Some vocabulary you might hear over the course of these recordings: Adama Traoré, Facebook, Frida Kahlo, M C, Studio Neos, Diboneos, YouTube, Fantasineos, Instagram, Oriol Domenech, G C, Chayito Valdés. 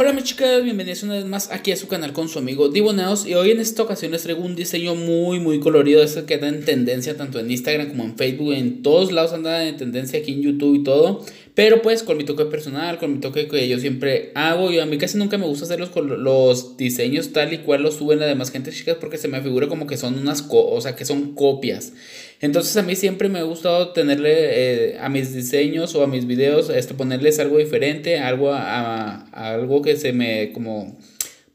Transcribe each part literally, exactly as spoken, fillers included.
Hola mis chicas, bienvenidos una vez más aquí a su canal con su amigo Diboneos. Y hoy en esta ocasión les traigo un diseño muy muy colorido, eso que anda en tendencia tanto en Instagram como en Facebook, en todos lados anda en tendencia, aquí en YouTube y todo. Pero pues con mi toque personal, con mi toque que yo siempre hago. Yo a mí casi nunca me gusta hacer los, los diseños tal y cual los suben la demás gente, chicas, porque se me figura como que son unas co o sea, que son copias. Entonces a mí siempre me ha gustado tenerle eh, a mis diseños o a mis videos, esto, ponerles algo diferente, algo a, a algo que se me como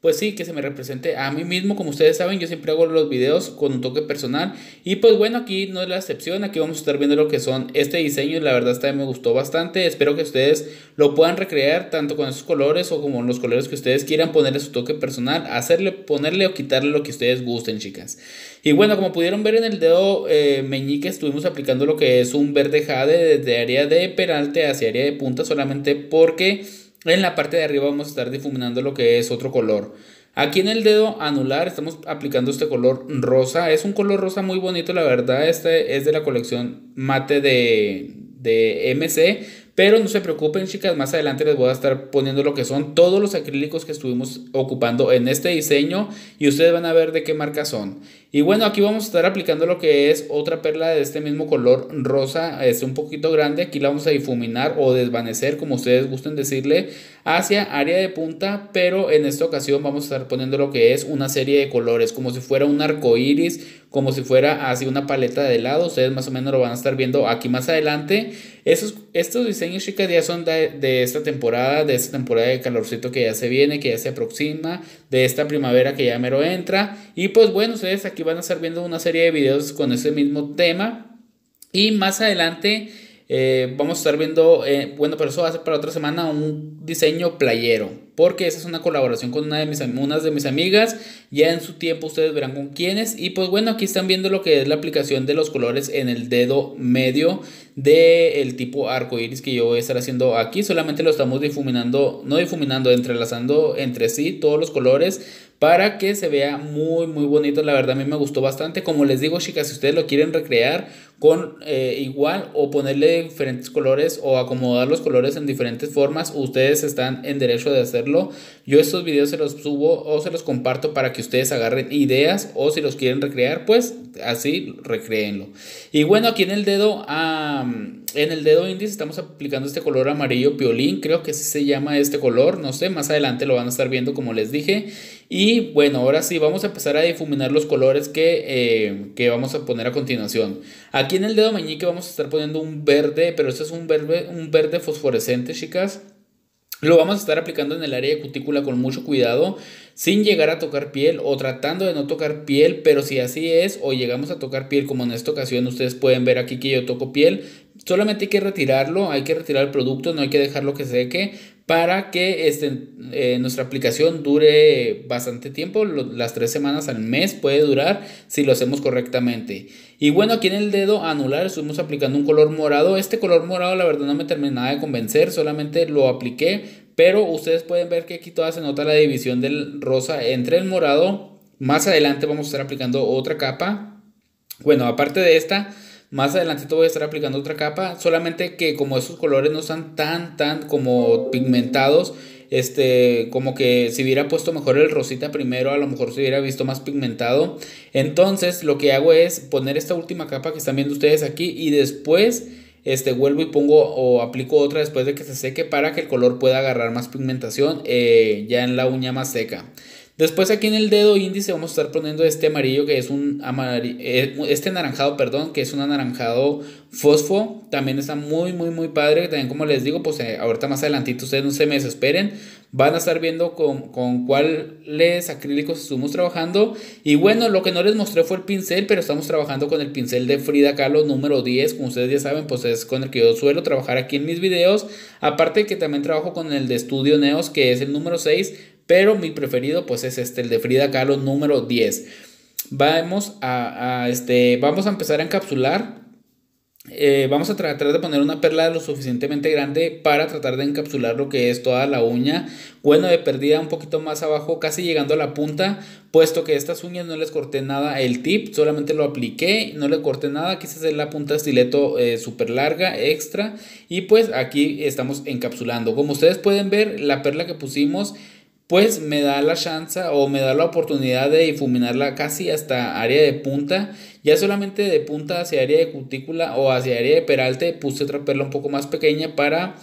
pues sí, que se me represente a mí mismo. Como ustedes saben, yo siempre hago los videos con un toque personal y pues bueno, aquí no es la excepción. Aquí vamos a estar viendo lo que son este diseño, la verdad esta me gustó bastante. Espero que ustedes lo puedan recrear tanto con esos colores o como los colores que ustedes quieran, ponerle su toque personal, hacerle, ponerle o quitarle lo que ustedes gusten, chicas. Y bueno, como pudieron ver en el dedo eh, meñique estuvimos aplicando lo que es un verde jade desde área de peralte hacia área de punta, solamente porque en la parte de arriba vamos a estar difuminando lo que es otro color. Aquí en el dedo anular estamos aplicando este color rosa. Es un color rosa muy bonito, la verdad. Este es de la colección mate de, de M C. Pero no se preocupen, chicas, más adelante les voy a estar poniendo lo que son todos los acrílicos que estuvimos ocupando en este diseño y ustedes van a ver de qué marca son. Y bueno, aquí vamos a estar aplicando lo que es otra perla de este mismo color rosa, es un poquito grande. Aquí la vamos a difuminar o desvanecer, como ustedes gusten decirle, hacia área de punta, pero en esta ocasión vamos a estar poniendo lo que es una serie de colores, como si fuera un arco iris, como si fuera así una paleta de helado. Ustedes más o menos lo van a estar viendo aquí más adelante. Esos, estos diseños, chicas, ya son de, de esta temporada, de esta temporada de calorcito que ya se viene, que ya se aproxima, de esta primavera que ya mero entra. Y pues bueno, ustedes aquí van a estar viendo una serie de videos con ese mismo tema. Y más adelante eh, vamos a estar viendo, eh, bueno, pero eso va a ser para otra semana, un diseño playero, porque esa es una colaboración con una de mis, unas de mis amigas. Ya en su tiempo ustedes verán con quiénes. Y pues bueno, aquí están viendo lo que es la aplicación de los colores en el dedo medio del tipo arco iris que yo voy a estar haciendo aquí. Solamente lo estamos difuminando, no difuminando, entrelazando entre sí todos los colores para que se vea muy muy bonito. La verdad a mí me gustó bastante. Como les digo, chicas, si ustedes lo quieren recrear con eh, igual o ponerle diferentes colores o acomodar los colores en diferentes formas, ustedes están en derecho de hacer. Yo estos videos se los subo o se los comparto para que ustedes agarren ideas, o si los quieren recrear, pues así recréenlo. Y bueno, aquí en el dedo um, en el dedo índice estamos aplicando este color amarillo piolín, creo que así se llama este color, no sé, más adelante lo van a estar viendo como les dije. Y bueno, ahora sí vamos a empezar a difuminar los colores que, eh, que vamos a poner a continuación. Aquí en el dedo meñique vamos a estar poniendo un verde, pero este es un verde, un verde fosforescente, chicas. Lo vamos a estar aplicando en el área de cutícula con mucho cuidado, sin llegar a tocar piel o tratando de no tocar piel, pero si así es o llegamos a tocar piel, como en esta ocasión ustedes pueden ver aquí que yo toco piel, solamente hay que retirarlo, hay que retirar el producto, no hay que dejarlo que seque para que este, eh, nuestra aplicación dure bastante tiempo, lo, las tres semanas al mes puede durar si lo hacemos correctamente. Y bueno, aquí en el dedo anular estuvimos aplicando un color morado. Este color morado la verdad no me terminaba de convencer, solamente lo apliqué, pero ustedes pueden ver que aquí toda se nota la división del rosa entre el morado. Más adelante vamos a estar aplicando otra capa, bueno, aparte de esta. Más adelantito voy a estar aplicando otra capa, solamente que como esos colores no están tan, tan como pigmentados, este, como que si hubiera puesto mejor el rosita primero, a lo mejor se hubiera visto más pigmentado. Entonces lo que hago es poner esta última capa que están viendo ustedes aquí y después este, vuelvo y pongo o aplico otra después de que se seque para que el color pueda agarrar más pigmentación eh, ya en la uña más seca. Después aquí en el dedo índice vamos a estar poniendo este amarillo que es un amarillo, este anaranjado, perdón, que es un anaranjado fosfo. También está muy, muy, muy padre. También como les digo, pues ahorita más adelantito ustedes no se me desesperen. Van a estar viendo con, con cuáles acrílicos estuvimos trabajando. Y bueno, lo que no les mostré fue el pincel, pero estamos trabajando con el pincel de Frida Kahlo número diez. Como ustedes ya saben, pues es con el que yo suelo trabajar aquí en mis videos. Aparte de que también trabajo con el de Studio Neos, que es el número seis. Pero mi preferido pues es este, el de Frida Kahlo número diez. Vamos a, a, este, vamos a empezar a encapsular. Eh, vamos a tratar de poner una perla lo suficientemente grande para tratar de encapsular lo que es toda la uña. Bueno, de perdida un poquito más abajo, casi llegando a la punta, puesto que estas uñas no les corté nada el tip, solamente lo apliqué, no le corté nada. Quise hacer la punta estileto eh, súper larga, extra, y pues aquí estamos encapsulando. Como ustedes pueden ver, la perla que pusimos pues me da la chance o me da la oportunidad de difuminarla casi hasta área de punta. Ya solamente de punta hacia área de cutícula o hacia área de peralte puse otra perla un poco más pequeña para,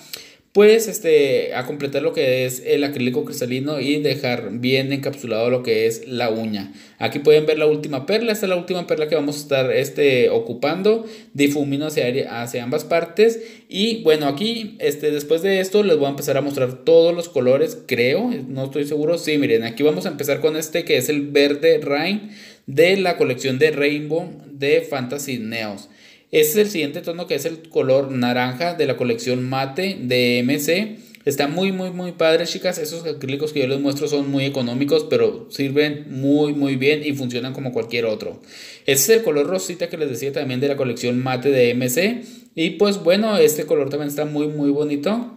pues, este, a completar lo que es el acrílico cristalino y dejar bien encapsulado lo que es la uña. Aquí pueden ver la última perla. Esta es la última perla que vamos a estar este, ocupando. Difumino hacia, área, hacia ambas partes. Y bueno, aquí este, después de esto les voy a empezar a mostrar todos los colores, creo. No estoy seguro. Sí, miren, aquí vamos a empezar con este que es el verde Rain de la colección de Rainbow de Fantasineos. Este es el siguiente tono que es el color naranja de la colección mate de M C. Está muy muy muy padre, chicas. Esos acrílicos que yo les muestro son muy económicos, pero sirven muy muy bien y funcionan como cualquier otro. Este es el color rosita que les decía también de la colección mate de M C. Y pues bueno, este color también está muy muy bonito.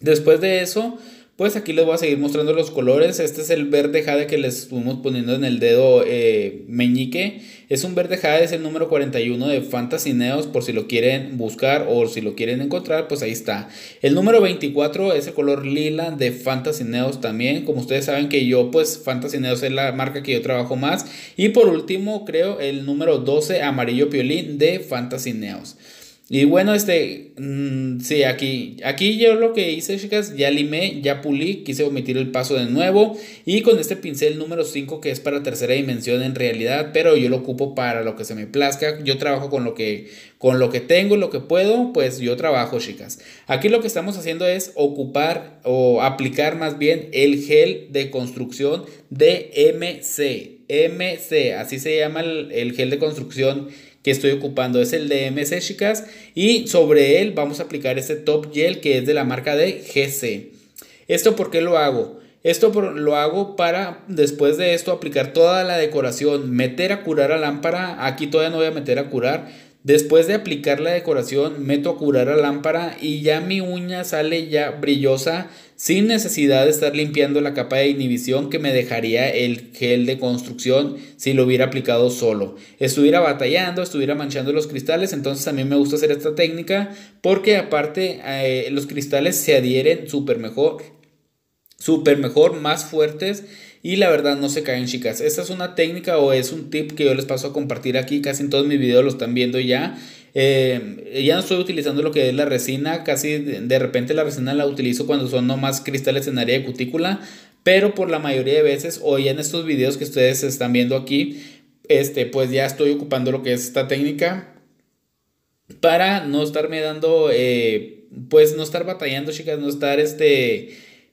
Después de eso, pues aquí les voy a seguir mostrando los colores. Este es el verde jade que les estuvimos poniendo en el dedo eh, meñique. Es un verde jade, es el número cuarenta y uno de Fantasineos, por si lo quieren buscar o si lo quieren encontrar, pues ahí está. El número veinticuatro es el color lila de Fantasineos también. Como ustedes saben que yo, pues, Fantasineos es la marca que yo trabajo más. Y por último, creo, el número doce, amarillo piolín de Fantasineos. Y bueno, este, mmm, sí, aquí, aquí yo lo que hice, chicas, ya limé, ya pulí, quise omitir el paso de nuevo. Y con este pincel número cinco que es para tercera dimensión en realidad, pero yo lo ocupo para lo que se me plazca. Yo trabajo con lo que, con lo que tengo, lo que puedo, pues yo trabajo, chicas. Aquí lo que estamos haciendo es ocupar o aplicar más bien el gel de construcción de M C. M C, así se llama el, el gel de construcción que estoy ocupando, es el de M C, chicas, y sobre él vamos a aplicar este top gel que es de la marca de G C. ¿Esto por qué lo hago? Esto por, lo hago para después de esto aplicar toda la decoración, meter a curar a lámpara. Aquí todavía no voy a meter a curar. Después de aplicar la decoración, meto a curar a lámpara y ya mi uña sale ya brillosa, sin necesidad de estar limpiando la capa de inhibición que me dejaría el gel de construcción si lo hubiera aplicado solo. Estuviera batallando, estuviera manchando los cristales. Entonces a mí me gusta hacer esta técnica porque aparte eh, los cristales se adhieren súper mejor, súper mejor, más fuertes. Y la verdad no se caen, chicas. Esta es una técnica o es un tip que yo les paso a compartir aquí. Casi en todos mis videos lo están viendo ya. Eh, ya no estoy utilizando lo que es la resina. Casi de repente la resina la utilizo cuando son nomás cristales en área de cutícula. Pero por la mayoría de veces o ya en estos videos que ustedes están viendo aquí, este, pues ya estoy ocupando lo que es esta técnica. Para no estarme dando, eh, pues no estar batallando, chicas. No estar este...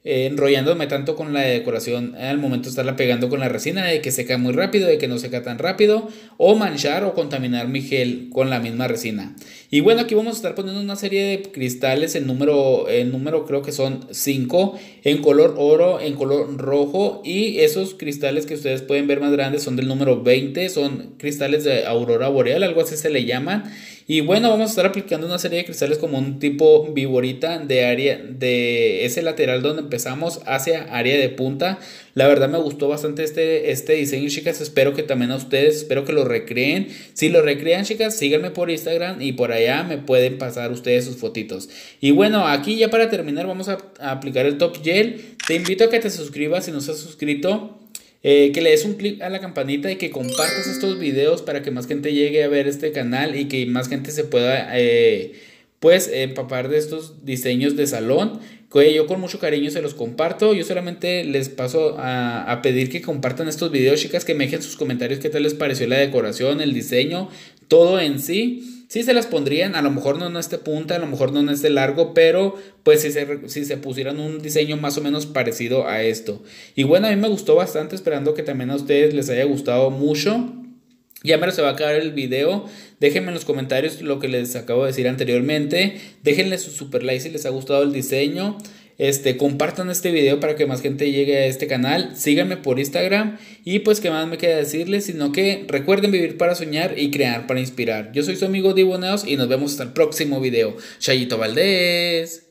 Eh, enrollándome tanto con la decoración al momento de estarla pegando con la resina, de que seca muy rápido, de que no seca tan rápido, o manchar o contaminar mi gel con la misma resina. Y bueno, aquí vamos a estar poniendo una serie de cristales, el número, el número creo que son cinco, en color oro, en color rojo, y esos cristales que ustedes pueden ver más grandes son del número veinte, son cristales de aurora boreal, algo así se le llaman. Y bueno, vamos a estar aplicando una serie de cristales como un tipo viborita de área de ese lateral donde empezamos hacia área de punta. La verdad me gustó bastante este, este diseño, chicas. Espero que también a ustedes, espero que lo recreen. Si lo recrean, chicas, síganme por Instagram y por allá me pueden pasar ustedes sus fotitos. Y bueno, aquí ya para terminar vamos a, a aplicar el top gel. Te invito a que te suscribas si no has suscrito. Eh, que le des un clic a la campanita y que compartas estos videos para que más gente llegue a ver este canal y que más gente se pueda eh, pues empapar de estos diseños de salón que yo con mucho cariño se los comparto. Yo solamente les paso a, a pedir que compartan estos videos, chicas, que me dejen sus comentarios qué tal les pareció la decoración, el diseño, todo en sí. Sí se las pondrían, a lo mejor no en este punta, a lo mejor no en este largo, pero pues si se, si se pusieran un diseño más o menos parecido a esto. Y bueno, a mí me gustó bastante, esperando que también a ustedes les haya gustado mucho. Ya me se va a acabar el video. Déjenme en los comentarios lo que les acabo de decir anteriormente. Déjenle su super like si les ha gustado el diseño. Este, compartan este video para que más gente llegue a este canal. Síganme por Instagram. Y pues que más me queda decirles, sino que recuerden vivir para soñar y crear para inspirar. Yo soy su amigo Diboneos y nos vemos hasta el próximo video. Chayito Valdés.